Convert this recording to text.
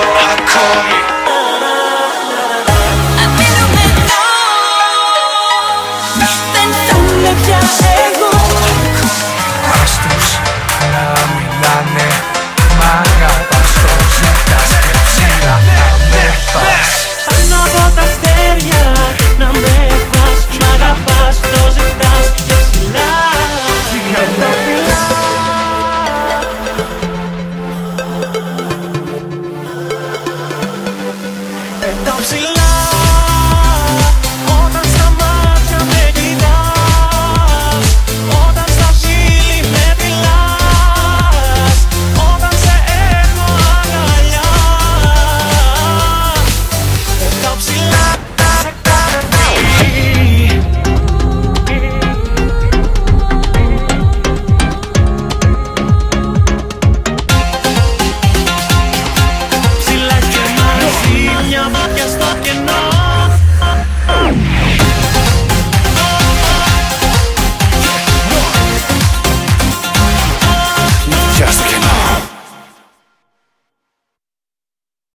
Este